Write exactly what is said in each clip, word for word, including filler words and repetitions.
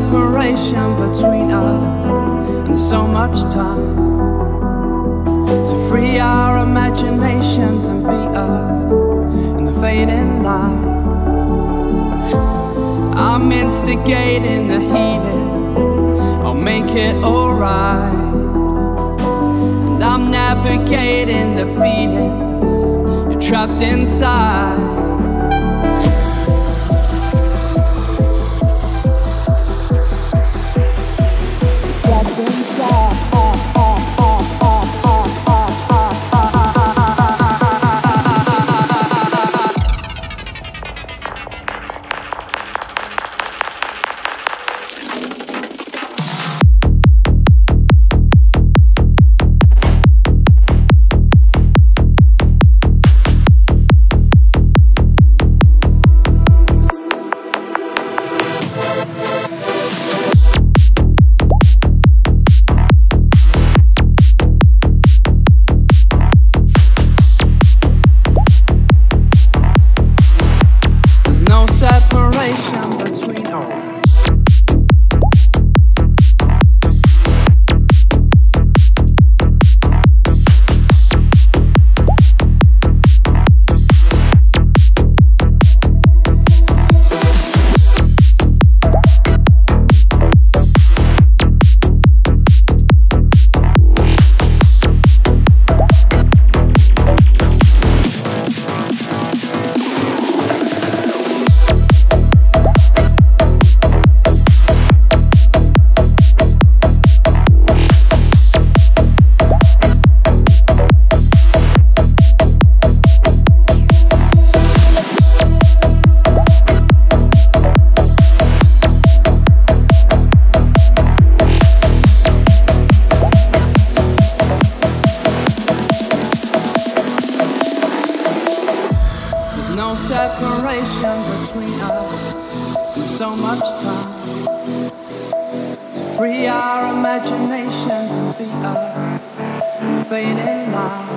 separation between us, and there's so much time to free our imaginations and be us in the fading light. I'm instigating the healing, I'll make it alright, and I'm navigating the feelings you're trapped inside. No separation between us, there's so much time to free our imaginations and be us, fading light.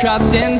Trapped in